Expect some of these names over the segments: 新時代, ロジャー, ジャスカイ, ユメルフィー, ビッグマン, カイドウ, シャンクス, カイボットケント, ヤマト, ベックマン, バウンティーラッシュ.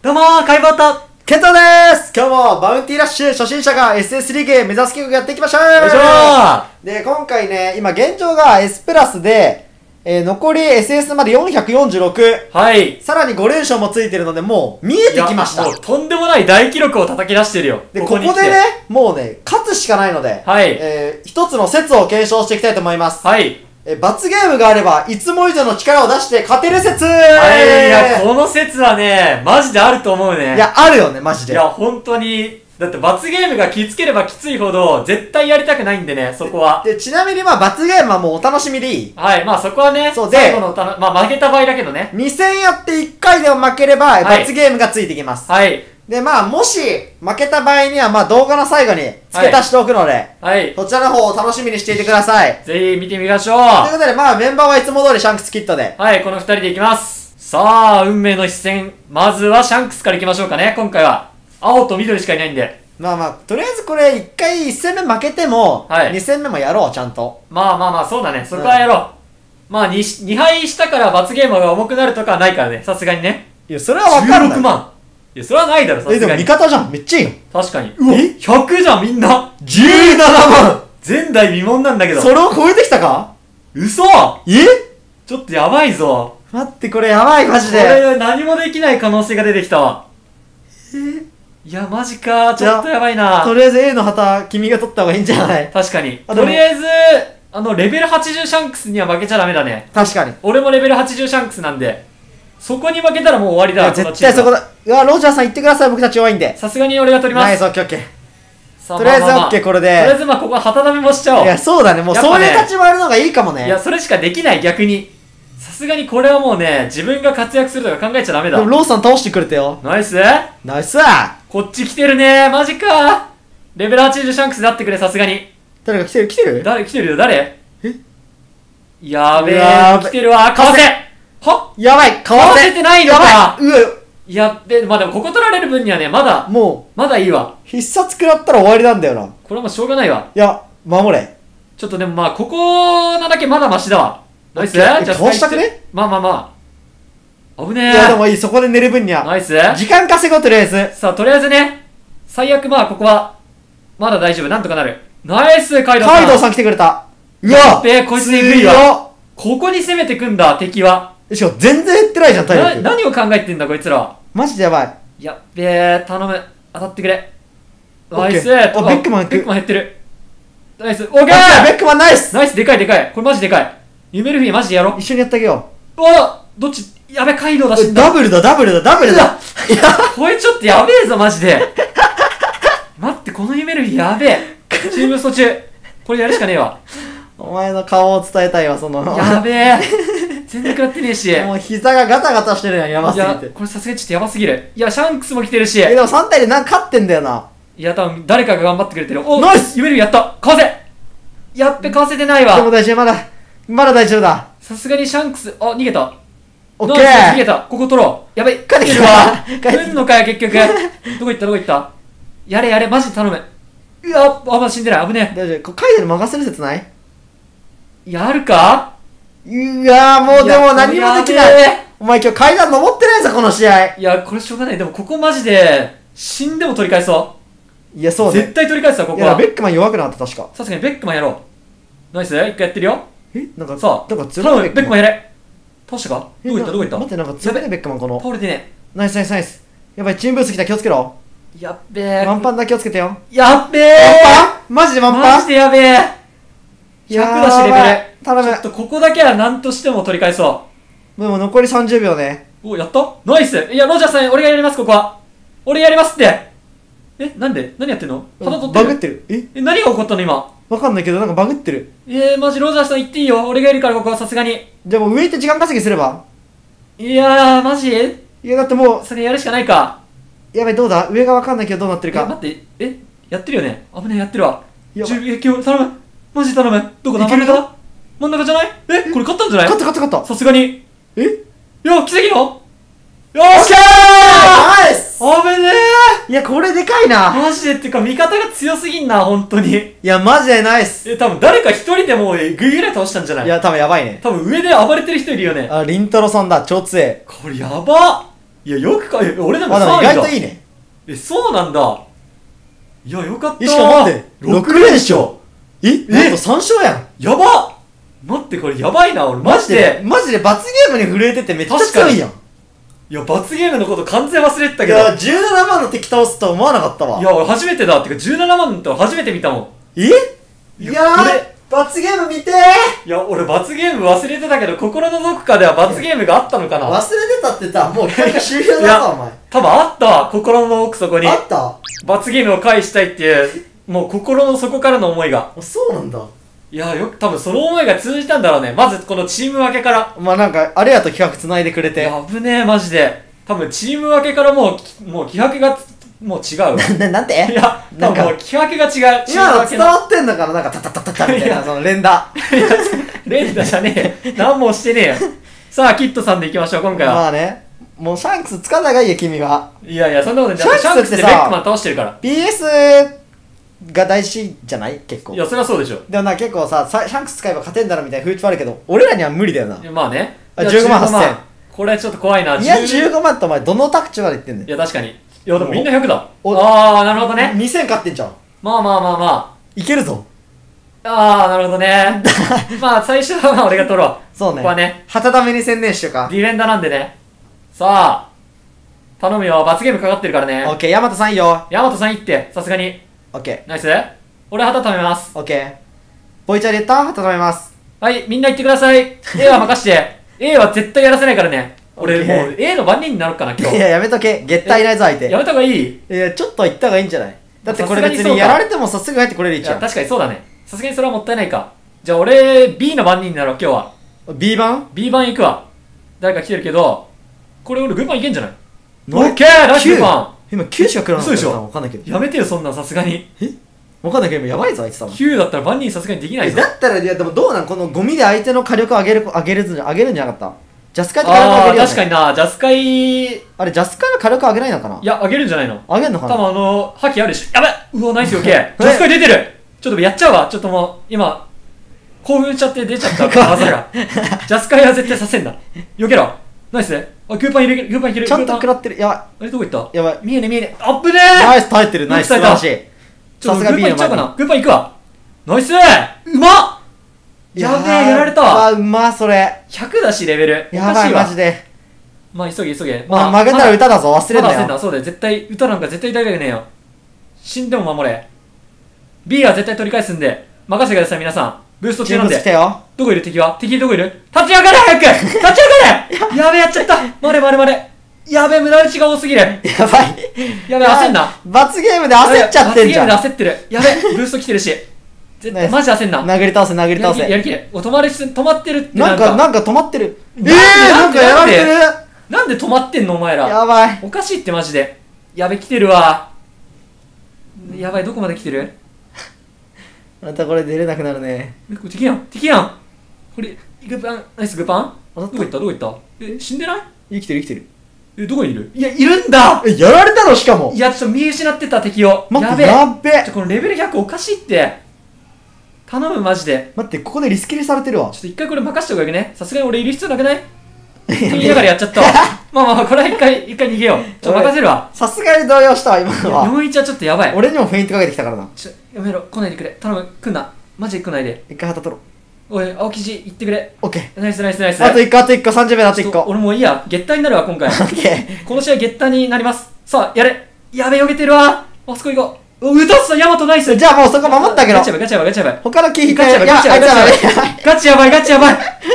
どうもー、カイボットケントです。今日もバウンティーラッシュ初心者が SS リーグ目指す企画やっていきましょう。よいしょ。で、今回ね、今現状が S プラスで、残り SS まで446。はい。さらに5連勝もついてるので、もう見えてきました。もうとんでもない大記録を叩き出してるよ。で、ここでね、もうね、勝つしかないので、はい。一つの説を継承していきたいと思います。はい。罰ゲームがあれば、いつも以上の力を出して勝てる説。いや、この説はね、マジであると思うね。いや、あるよね、マジで。いや、本当に。だって罰ゲームがきつければきついほど、絶対やりたくないんでね、そこは。で、ちなみにまあ、罰ゲームはもうお楽しみでいい。はい、まあそこはね、そうで、最後のまあ負けた場合だけどね。2戦やって1回でも負ければ、はい、罰ゲームがついてきます。はい。で、まあ、もし、負けた場合には、まあ、動画の最後に付け足しておくので、はい。そちらの方を楽しみにしていてください。ぜひ見てみましょう。ということで、まあ、メンバーはいつも通りシャンクスキットで。はい、この二人でいきます。さあ、運命の一戦。まずはシャンクスからいきましょうかね、今回は。青と緑しかいないんで。まあまあ、とりあえずこれ、一回一戦目負けても、はい。二戦目もやろう、ちゃんと。まあまあまあ、そうだね。そこはやろう。うん、まあ、2敗したから罰ゲームが重くなるとかはないからね、さすがにね。いや、それはわかる。16万。いや、それはないだろ、さすがに。でも味方じゃん。めっちゃいいよ。確かに。うわ、100じゃん、みんな。17万。前代未聞なんだけど。それを超えてきたか？嘘！ちょっとやばいぞ。待って、これやばい、マジで。これ何もできない可能性が出てきたわ。いや、マジか。ちょっとやばいな。とりあえず A の旗、君が取った方がいいんじゃない？確かに。とりあえず、レベル80シャンクスには負けちゃダメだね。確かに。俺もレベル80シャンクスなんで。そこに負けたらもう終わりだ。絶対そこだ。うわ、ロジャーさん行ってください。僕たち弱いんで。さすがに俺が取ります。ナイス、オッケーオッケー。とりあえずオッケー、これで。とりあえずまあここは旗溜めもしちゃおう。いや、そうだね。もうそういう立ち回るのがいいかもね。いや、それしかできない、逆に。さすがにこれはもうね、自分が活躍するとか考えちゃダメだ。でもローさん倒してくれてよ。ナイスナイス。こっち来てるね。マジか。レベル80シャンクスであってくれ、さすがに。誰か来てる、来てる？誰来てるよ、誰？え？やべえ。来てるわ。かわせ。は？やばい、かわせてないのか。やべえ、まあでもここ取られる分にはね、まだ、もう、まだいいわ。必殺食らったら終わりなんだよな。これはもうしょうがないわ。いや、守れ。ちょっとでもまあ、ここなだけまだマシだわ。ナイス。じゃあ、倒したくね？まあまあまあ。危ねえ。いやでもいい、そこで寝る分には。ナイス。時間稼ごう、とりあえず。さあ、とりあえずね、最悪まあ、ここは、まだ大丈夫、なんとかなる。ナイス、カイドウさん。カイドウさん来てくれた。うわ！やっべえ、こいつにいいわ。ここに攻めてくんだ、敵は。しかも全然減ってないじゃん、体力。何を考えてんだ、こいつら。マジでやばい。やっべえ、頼む。当たってくれ。ナイス。あ、ビッグマン減ってる。ナイス。オッケー。ビッグマンナイス。ナイス、でかいでかい。これマジでかい。ユメルフィーマジでやろう。一緒にやってあげよう。うわ、どっち、やべ、カイドウだし。ダブルだ、ダブルだ、ダブルだ。いや、これちょっとやべえぞ、マジで。待って、このユメルフィーやべえ。チーム途中。これやるしかねえわ。お前の顔を伝えたいわ、その。やべえ。全然食らってねえし。もう膝がガタガタしてるやん、やばすぎて。いや、これさすがにちょっとやばすぎる。いや、シャンクスも来てるし。でも3対でなんか勝ってんだよな。いや、多分誰かが頑張ってくれてる。お、ナイス！夢やった！かわせ！やっべ、かわせてないわ。でも大丈夫、まだ大丈夫だ。さすがにシャンクス、あ、逃げた。オッケー！逃げた。ここ取ろう。やばい、帰ってきてるわ。来んのかよ、結局。どこ行ったやれやれ、マジで頼む。うわ、あんま死んでない。危ねえ。大丈夫。カイドに任せる説ない？やるか？うわぁ、もうでも何もできない。お前今日階段登ってないぞ、この試合。いや、これしょうがない。でもここマジで、死んでも取り返そう。いや、そうね。絶対取り返すわ、ここは。いや、ベックマン弱くなかった、確か。さすがにベックマンやろう。ナイス、一回やってるよ。なんか、さあ、なんか強い。頼む、ベックマンやれ。倒したか？どこ行った待って、なんか強いね、ベックマンこの。倒れてね。ナイス、ナイス、ナイス。やばい、チームブース来た、気をつけろ。やっべえ。ワンパンだ、気をつけてよ。やっべえ。ワンパン？マジでワンパン？マジでやべえ。100だしレベル。頼む。ちょっとここだけは何としても取り返そう。もう残り30秒ね。お、やった？ナイス！いや、ロジャーさん、俺がやります、ここは。俺やりますって。え、なんで？何やってんの？肌取ってる？バグってる。え、何が起こったの今？わかんないけど、なんかバグってる。マジロジャーさん行っていいよ。俺がいるから、ここはさすがに。でも上行って時間稼ぎすれば？いやー、マジ？いや、だってもう。それやるしかないか。やばい、どうだ？上がわかんないけど、どうなってるか。待って、やってるよね。危ない、やってるわ。10秒、頼む。マジ頼む。どこだ？真ん中？真ん中じゃない？これ勝ったんじゃない？勝った。さすがに。いや、奇跡よ。よっしゃー！ナイス！危ねえ。いや、これでかいな。マジでってか、味方が強すぎんな、本当に。いや、マジでナイス。多分誰か一人でもう、ぐいぐらい倒したんじゃない？いや、多分やばいね。多分上で暴れてる人いるよね。あ、りんたろさんだ、超強え。これやばっ。いやよくか、俺でも3位だ。あ、でも意外といいね。え、そうなんだ。いやよかった。しかも待って、6連勝。なんと3勝やん。やばっ。待って、これやばいな。俺マジで罰ゲームに震えててめっちゃ強いやん。いや、罰ゲームのこと完全忘れてたけど。いや、17万の敵倒すとは思わなかったわ。いや、俺初めてだ。てか、17万って初めて見たもん。いやー、罰ゲーム見てー。いや、俺罰ゲーム忘れてたけど、心のどこかでは罰ゲームがあったのかな。忘れてたって言ったら、もう終了だわ、お前。多分あったわ、心の奥底に。あった罰ゲームを返したいっていう、もう心の底からの思いが。あ、そうなんだ。いやよく、多分その思いが通じたんだろうね。まずこのチーム分けから。まあなんか、あれやと気迫繋いでくれて。やぶねえ、マジで。多分チーム分けからもう気迫が、もう違うわ。なんていや、多分もう気迫が違う。今の伝わってんだから、なんかタタタタタみたいな、その連打。いや、連打じゃねえよ。何もしてねえよ。さあ、キッドさんで行きましょう、今回は。まあね。もうシャンクスつかないがいいよ、君は。いやいや、そんなことない。シャンクスってベックマン倒してるから。PS…が大事じゃない結構。いや、そりゃそうでしょ。でもな、結構さ、シャンクス使えば勝てんだろみたいな風潮あるけど、俺らには無理だよな。まあね。15万8000。これはちょっと怖いな。いや、15万ってお前、どの宅地までいってんねん。いや、確かに。いや、でもみんな100だ。あー、なるほどね。2000勝ってんじゃん。まあまあまあまあ。いけるぞ。あー、なるほどね。まあ、最初は俺が取ろう。そうね。ここはね。旗ために専念しようか。ディフェンダーなんでね。さあ、頼むよ。罰ゲームかかってるからね。オッケー、ヤマトさんいいよ。ヤマトさんいいって、さすがに。オッケー、ナイス。俺は旗貯めます。オッケー、ボイチャーで言った。旗貯めます。はい、みんな言ってください。 A は任して。 A は絶対やらせないからね。俺もう A の番人になろうかな今日。いや、やめとけ。絶対いないぞ相手。やめた方がいい。いや、ちょっと言った方がいいんじゃない。だってこれ別にやられてもさ、すぐ入ってこれる位置やん。確かにそうだね。さすがにそれはもったいないか。じゃあ俺 B の番人になろう今日は。 B 番 ?B 番行くわ。誰か来てるけど、これ俺群馬いけんじゃない。オッケー、ナイス。群馬今9しか食らなかったから分かんないけど。やめてよ、そんなんさすがに。え、分かんないけど、やばいぞ、あいつ多分。9だったら万人さすがにできないぞ。だったら、いや、でもどうなんこのゴミで相手の火力上げるんじゃなかった。ジャスカイとか上げるよね。あ、確かにな、ジャスカイ。あれ、ジャスカイの火力上げないのかな。いや、上げるんじゃないの。上げるのかな。多分覇気あるし。やばい。うわ、ナイスよ、OK。ジャスカイ出てる。ちょっとやっちゃうわ。ちょっともう、今、興奮しちゃって出ちゃった技が。ジャスカイは絶対させんだ。避けろ。ナイスね。あ、グーパンいける。ちゃんと食らってる。やばい。あれ、どこ行った。やばい。見えね。あっぶねー。ナイス、耐えてる。ナイス、耐えた。さすが B の前に。グーパン行っちゃうかな。グーパン行くわ。ナイス。うまっ。やべえ、やられたわ。あ、うま、それ。100だし、レベル。やばい、マジで。まあ、急げ。まあ、曲げたら歌だぞ。忘れんなよ。そうだよ。絶対、歌なんか絶対歌いたくねえよ。死んでも守れ。B は絶対取り返すんで、任せてください、皆さん。ブースト中なんで。どこいる敵は。敵どこいる。立ち上がれ早く。立ち上がれ。やべ、やっちゃった。まれ。やべ、無駄打ちが多すぎる。やばい。やべ、焦んな。罰ゲームで焦っちゃってんじゃん。罰ゲームで焦ってる。やべ、ブースト来てるし。絶対マジ焦んな。殴り倒せ。やりきれ。お、止まってるってなんか止まってる。なんかやられてる。なんで止まってんのお前ら。やばい。おかしいってマジで。やべ、来てるわ。やばい、どこまで来てる。またこれ出れなくなるね。敵やん。これ、グーパン、ナイスグーパン。どこ行った。死んでない。生きてる。どこにいる。いや、いるんだ。やられたのしかも。いや、ちょっと見失ってた敵を。待って、やっべ。このレベル100おかしいって。頼む、マジで。待って、ここでリスキリされてるわ。ちょっと一回これ任しておくわけね。さすがに俺いる必要なくないって言いながらやっちゃったわ。まあ、これは一回逃げよう。ちょっと任せるわ。さすがに動揺したわ、今のは。41はちょっとやばい。俺にもフェイントかけてきたからな。やめろ、来ないでくれ。頼む、来んな。マジで来ないで。一回旗取ろう。おい、青生地行ってくれ。オッケー。ナイス。あと1個、30秒だって1個。俺もういいや、ゲッターになるわ、今回。オッケー。この試合ゲッターになります。さあ、やれ。やべ、よけてるわ。あそこ行こう。うとっさ、ヤマトナイス。じゃあもうそこ守ったけど。ガチャバイ。他のキー引いて。ガチやばい。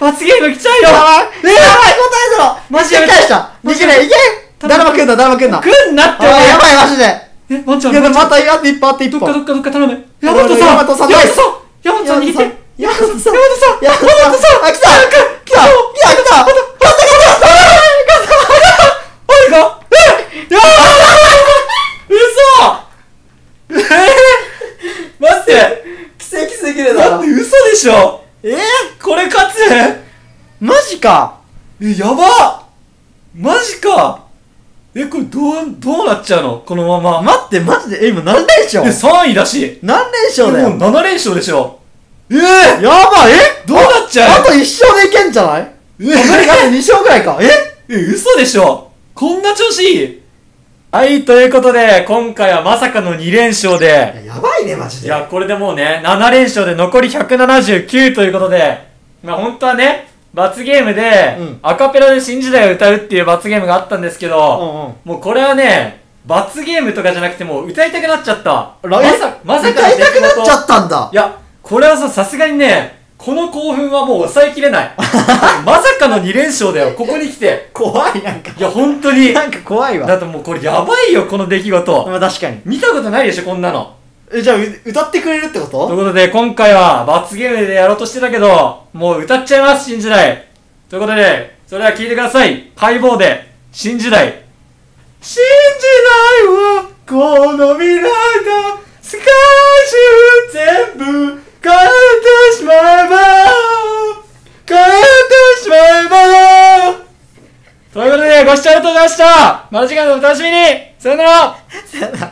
罰ゲーム来ちゃうよ。やばい。マジやめた。いけ。誰も来んな。来んなって。やばいマジで。え、ワンちゃん。いやでもまたやっていっぱいあっていっぱい。どっか頼む。ヤマトさん握って。ヤマトさん。来た。嘘。待って。奇跡すぎるだろ。だって嘘でしょ。これ勝つ？マジか。やばっ！マジか！これどうなっちゃうのこのまま。待って、マジで、今何連勝？3位だし。何連勝だよ。もう7連勝でしょ。やばい。どうなっちゃう？あと1勝でいけんじゃない？あと2勝ぐらいか。嘘でしょ。こんな調子いい。はい、ということで、今回はまさかの2連勝で。やばいね、マジで。いや、これでもうね、7連勝で残り179ということで、まあ本当はね、罰ゲームで、アカペラで新時代を歌うっていう罰ゲームがあったんですけど、もうこれはね、罰ゲームとかじゃなくてもう歌いたくなっちゃった。まさか歌いたくなっちゃったんだ。いや、これはさすがにね、この興奮はもう抑えきれない。まさかの2連勝だよ、ここに来て。怖い、なんか。いや、本当に。なんか怖いわ。だってもうこれやばいよ、この出来事。まあ確かに。見たことないでしょ、こんなの。え、じゃあ歌ってくれるってこと？ということで、今回は罰ゲームでやろうとしてたけど、もう歌っちゃいます、新時代。ということで、それでは聴いてください。ハイボーで、新時代。新時代は、この未来だ。世界中全部。変えてしまえば変えてしまえばということで、ご視聴ありがとうございました。また次回のお楽しみに。さよなら。